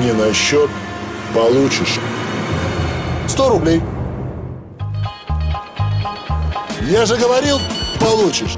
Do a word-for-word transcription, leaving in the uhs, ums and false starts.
мне на счет, получишь сто рублей. Я же говорил, получишь.